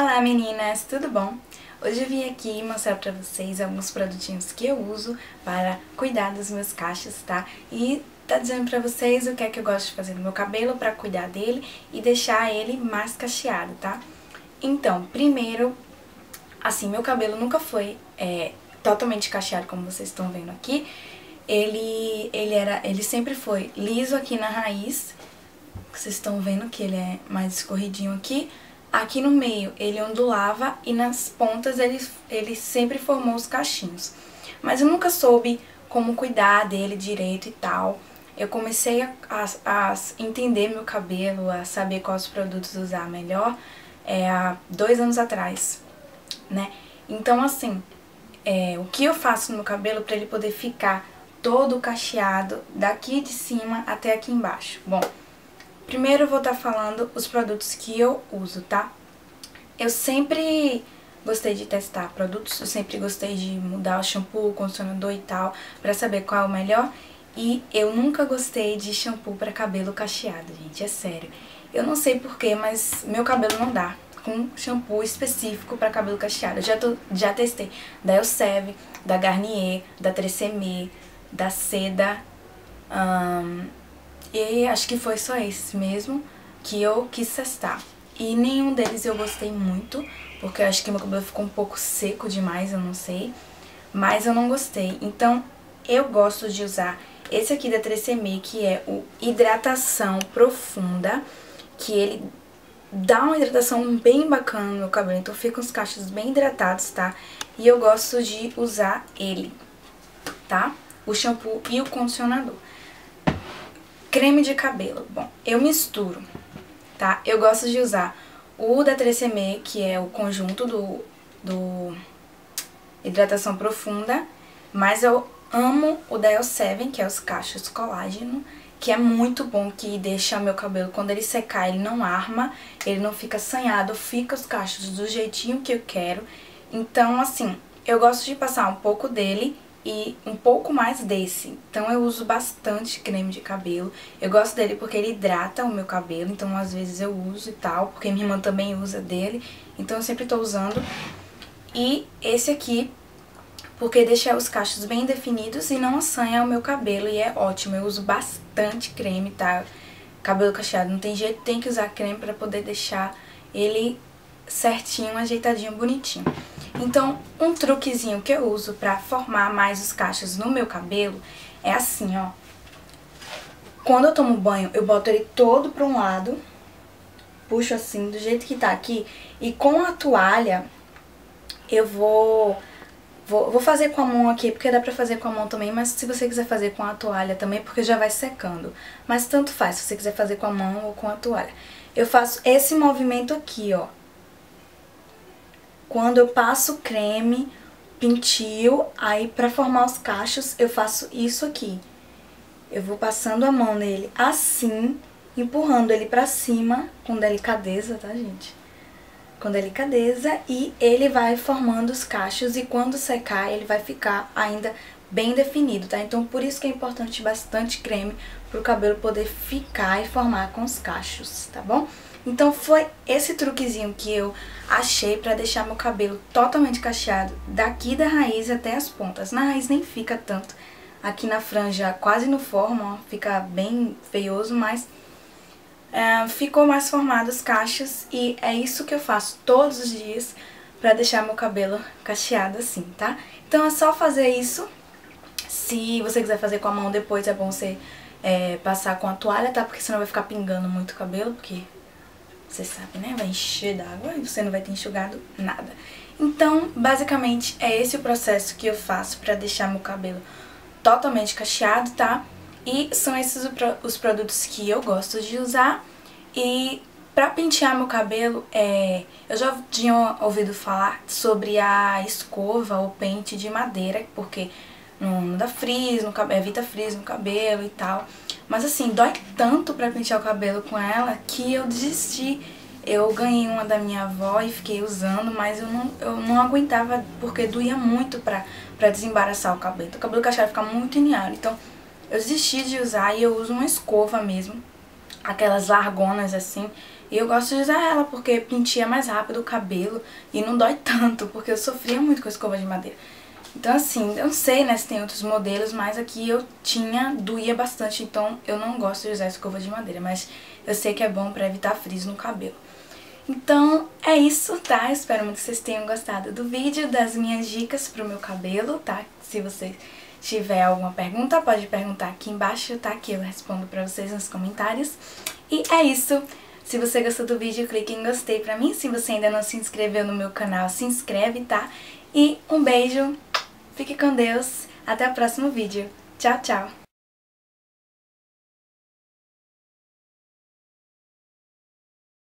Olá meninas, tudo bom? Hoje eu vim aqui mostrar pra vocês alguns produtinhos que eu uso para cuidar dos meus cachos, tá? E tá dizendo pra vocês o que é que eu gosto de fazer no meu cabelo pra cuidar dele e deixar ele mais cacheado, tá? Então, primeiro, assim, meu cabelo nunca foi totalmente cacheado como vocês estão vendo aqui. Ele sempre foi liso aqui na raiz, vocês estão vendo que ele é mais escorridinho aqui. Aqui no meio ele ondulava e nas pontas ele sempre formou os cachinhos. Mas eu nunca soube como cuidar dele direito e tal. Eu comecei a entender meu cabelo, a saber quais produtos usar melhor há 2 anos atrás, né? Então assim, o que eu faço no meu cabelo para ele poder ficar todo cacheado daqui de cima até aqui embaixo? Bom, primeiro eu vou estar falando os produtos que eu uso, tá? Eu sempre gostei de testar produtos, eu sempre gostei de mudar o shampoo, o condicionador e tal, pra saber qual é o melhor. E eu nunca gostei de shampoo pra cabelo cacheado, gente, é sério. Eu não sei porquê, mas meu cabelo não dá com shampoo específico pra cabelo cacheado. Eu já testei da Elseve, da Garnier, da 3CM, da Seda, e acho que foi só esse mesmo que eu quis testar. E nenhum deles eu gostei muito, porque eu acho que meu cabelo ficou um pouco seco demais, eu não sei. Mas eu não gostei. Então eu gosto de usar esse aqui da 3CM, que é o Hidratação Profunda, que ele dá uma hidratação bem bacana no meu cabelo. Então fica uns cachos bem hidratados, tá? E eu gosto de usar ele, tá? O shampoo e o condicionador. Creme de cabelo, bom, eu misturo, tá? Eu gosto de usar o da 3CM, que é o conjunto do Hidratação Profunda, mas eu amo o da L7, que é os cachos colágeno, que é muito bom, que deixa meu cabelo, quando ele secar, ele não arma, ele não fica assanhado, fica os cachos do jeitinho que eu quero. Então, assim, eu gosto de passar um pouco dele e um pouco mais desse. Então eu uso bastante creme de cabelo. Eu gosto dele porque ele hidrata o meu cabelo. Então às vezes eu uso e tal, porque minha irmã também usa dele. Então eu sempre tô usando. E esse aqui, porque deixa os cachos bem definidos e não assanha o meu cabelo. E é ótimo, eu uso bastante creme, tá? Cabelo cacheado não tem jeito, tem que usar creme pra poder deixar ele certinho, ajeitadinho, bonitinho. Então, um truquezinho que eu uso pra formar mais os cachos no meu cabelo é assim, ó. Quando eu tomo banho, eu boto ele todo pra um lado, puxo assim, do jeito que tá aqui, e com a toalha eu vou fazer com a mão aqui, porque dá pra fazer com a mão também, mas se você quiser fazer com a toalha também, porque já vai secando. Mas tanto faz, se você quiser fazer com a mão ou com a toalha. Eu faço esse movimento aqui, ó. Quando eu passo o creme, pintio, aí pra formar os cachos eu faço isso aqui. Eu vou passando a mão nele assim, empurrando ele pra cima, com delicadeza, tá gente? Com delicadeza, e ele vai formando os cachos e quando secar ele vai ficar ainda bem definido, tá? Então por isso que é importante bastante creme pro cabelo poder ficar e formar com os cachos, tá bom? Então foi esse truquezinho que eu achei pra deixar meu cabelo totalmente cacheado daqui da raiz até as pontas. Na raiz nem fica tanto, aqui na franja quase não forma, ó, fica bem feioso, mas ficou mais formado os cachos e é isso que eu faço todos os dias pra deixar meu cabelo cacheado assim, tá? Então é só fazer isso. Se você quiser fazer com a mão depois é bom você passar com a toalha, tá? Porque senão vai ficar pingando muito o cabelo, porque você sabe, né? Vai encher d'água e você não vai ter enxugado nada. Então, basicamente, é esse o processo que eu faço pra deixar meu cabelo totalmente cacheado, tá? E são esses os produtos que eu gosto de usar. E pra pentear meu cabelo, eu já tinha ouvido falar sobre a escova ou pente de madeira, porque não dá frizz no cabelo, evita frizz no cabelo e tal. Mas assim, dói tanto pra pentear o cabelo com ela que eu desisti. Eu ganhei uma da minha avó e fiquei usando, mas eu não aguentava porque doía muito pra desembaraçar o cabelo. Então, o cabelo cacheado fica muito linear. Então eu desisti de usar e eu uso uma escova mesmo aquelas largonas assim. E eu gosto de usar ela porque penteia mais rápido o cabelo e não dói tanto, porque eu sofria muito com a escova de madeira. Então assim, eu não sei, né, se tem outros modelos, mas aqui eu tinha, doía bastante, então eu não gosto de usar escova de madeira, mas eu sei que é bom pra evitar frizz no cabelo. Então é isso, tá? Eu espero muito que vocês tenham gostado do vídeo, das minhas dicas pro meu cabelo, tá? Se vocês tiver alguma pergunta, pode perguntar aqui embaixo, tá? Que eu respondo pra vocês nos comentários. E é isso! Se você gostou do vídeo, clique em gostei pra mim. Se você ainda não se inscreveu no meu canal, se inscreve, tá? E um beijo, fique com Deus, até o próximo vídeo. Tchau, tchau!